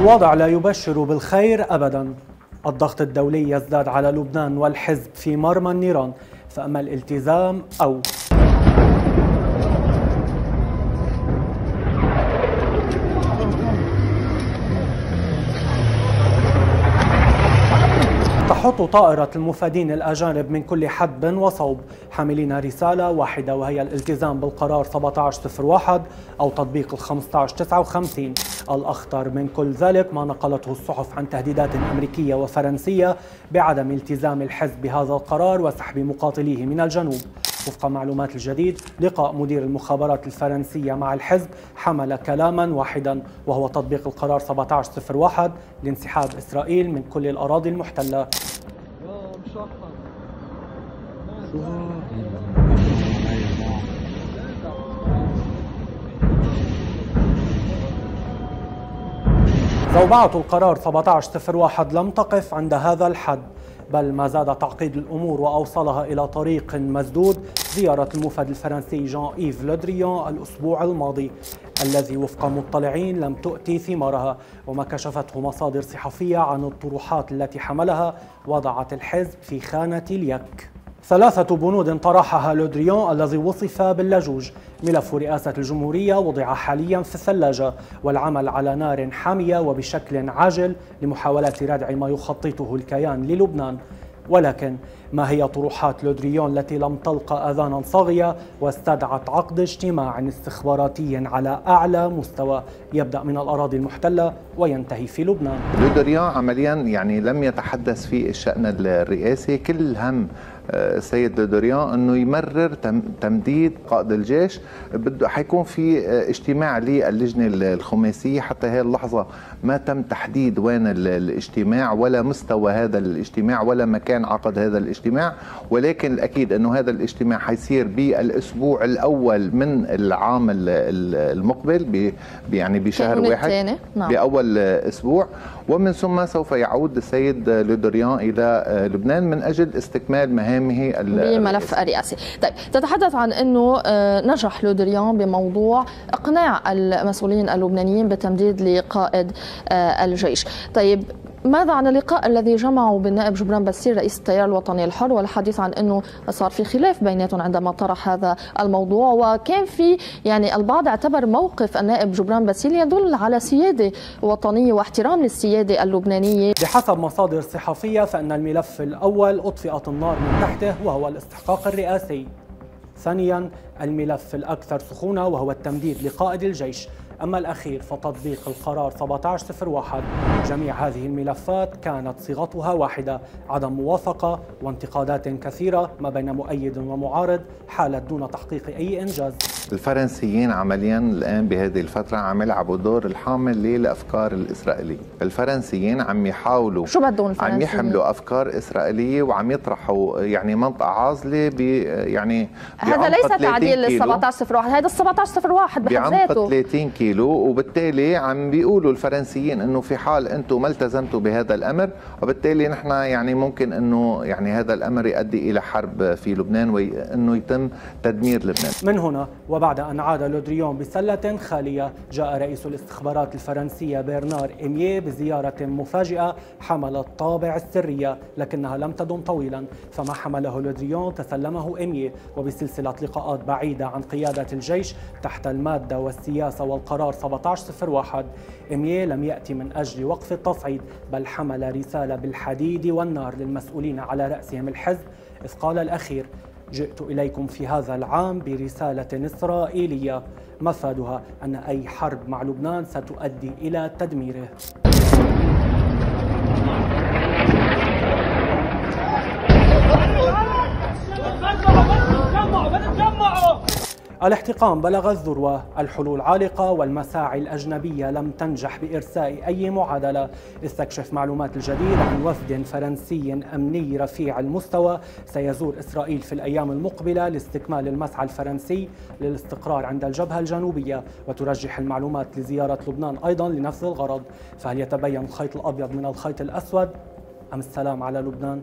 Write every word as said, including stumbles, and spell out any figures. الوضع لا يبشر بالخير أبداً. الضغط الدولي يزداد على لبنان والحزب في مرمى النيران، فأما الالتزام أو تحط طائرة المفادين الأجانب من كل حدب وصوب حاملين رسالة واحدة، وهي الالتزام بالقرار سبعة عشر صفر واحد أو تطبيق ال خمسة عشر تسعة وخمسين. الأخطر من كل ذلك ما نقلته الصحف عن تهديدات أمريكية وفرنسية بعدم التزام الحزب بهذا القرار وسحب مقاتليه من الجنوب. وفق معلومات الجديد، لقاء مدير المخابرات الفرنسية مع الحزب حمل كلاما واحدا، وهو تطبيق القرار سبعة عشر صفر واحد لانسحاب إسرائيل من كل الأراضي المحتلة. زوبعة القرار سبعة عشر صفر واحد لم تقف عند هذا الحد، بل ما زاد تعقيد الأمور وأوصلها إلى طريق مسدود زيارة الموفد الفرنسي جان إيف لودريان الأسبوع الماضي، الذي وفق مطلعين لم تؤتي ثمارها. وما كشفته مصادر صحفية عن الطروحات التي حملها وضعت الحزب في خانة اليك. ثلاثة بنود طرحها لودريان الذي وصف باللجوج. ملف رئاسة الجمهورية وضع حاليا في الثلاجة، والعمل على نار حامية وبشكل عاجل لمحاولة ردع ما يخططه الكيان للبنان. ولكن ما هي طروحات لودريان التي لم تلقى آذانا صاغية واستدعت عقد اجتماع استخباراتي على أعلى مستوى يبدأ من الأراضي المحتلة وينتهي في لبنان؟ لودريان عمليا يعني لم يتحدث في الشأن الرئاسي. كل هم السيد لودريان انه يمرر تمديد قائد الجيش. بده حيكون في اجتماع للجنه الخماسيه، حتى هي اللحظه ما تم تحديد وين الاجتماع ولا مستوى هذا الاجتماع ولا مكان عقد هذا الاجتماع، ولكن الاكيد انه هذا الاجتماع حيصير بالاسبوع الاول من العام المقبل، يعني بشهر واحد، باول اسبوع، ومن ثم سوف يعود السيد لودريان الى لبنان من اجل استكمال مهام بملف الرئاسي. طيب، تتحدث عن أنه نجح لودريان بموضوع إقناع المسؤولين اللبنانيين بتمديد لقائد الجيش. طيب، ماذا عن اللقاء الذي جمعه بالنائب جبران باسيل رئيس التيار الوطني الحر، والحديث عن أنه صار في خلاف بيناتهم عندما طرح هذا الموضوع، وكان في يعني البعض اعتبر موقف النائب جبران باسيل يدل على سيادة وطنية واحترام للسيادة اللبنانية؟ بحسب مصادر صحفية فإن الملف الأول أطفئت النار من تحته وهو الاستحقاق الرئاسي. ثانيا، الملف الأكثر سخونة وهو التمديد لقائد الجيش. أما الأخير فتطبيق القرار سبعة عشر صفر واحد. جميع هذه الملفات كانت صيغتها واحدة، عدم موافقة وانتقادات كثيرة ما بين مؤيد ومعارض حالت دون تحقيق أي إنجاز. الفرنسيين عمليا الآن بهذه الفترة عم يلعبوا دور الحامل للأفكار الإسرائيلية. الفرنسيين عم يحاولوا، شو بدهم الفرنسيين؟ عم يحملوا أفكار إسرائيلية وعم يطرحوا يعني منطقة عازلة ب يعني هذا ليس تعديل لل سبعة عشر صفر واحد، هذا ال سبعة عشر صفر واحد بحد ذاته ثلاثين كيلو. وبالتالي عم بيقولوا الفرنسيين انه في حال انتم ما التزمتوا بهذا الامر، وبالتالي نحن يعني ممكن انه يعني هذا الامر يؤدي الى حرب في لبنان وانه يتم تدمير لبنان. من هنا وبعد ان عاد لودريان بسله خاليه، جاء رئيس الاستخبارات الفرنسيه برنار إيمييه بزياره مفاجئه حملت طابع السريه، لكنها لم تدم طويلا، فما حمله لودريان تسلمه إيمييه، وبسلسله لقاءات بعيده عن قياده الجيش تحت الماده والسياسه والقرار سبعة عشر صفر واحد. إيمييه لم يأتي من أجل وقف التصعيد، بل حمل رسالة بالحديد والنار للمسؤولين على رأسهم الحزب، إذ قال الأخير: جئت إليكم في هذا العام برسالة إسرائيلية مفادها أن أي حرب مع لبنان ستؤدي إلى تدميره. الاحتقان بلغ الذروة، الحلول عالقة، والمساعي الأجنبية لم تنجح بإرساء أي معادلة. استكشف معلومات الجديد عن وفد فرنسي أمني رفيع المستوى سيزور إسرائيل في الأيام المقبلة لاستكمال المسعى الفرنسي للاستقرار عند الجبهة الجنوبية، وترجح المعلومات لزيارة لبنان أيضا لنفس الغرض. فهل يتبين الخيط الأبيض من الخيط الأسود أم السلام على لبنان؟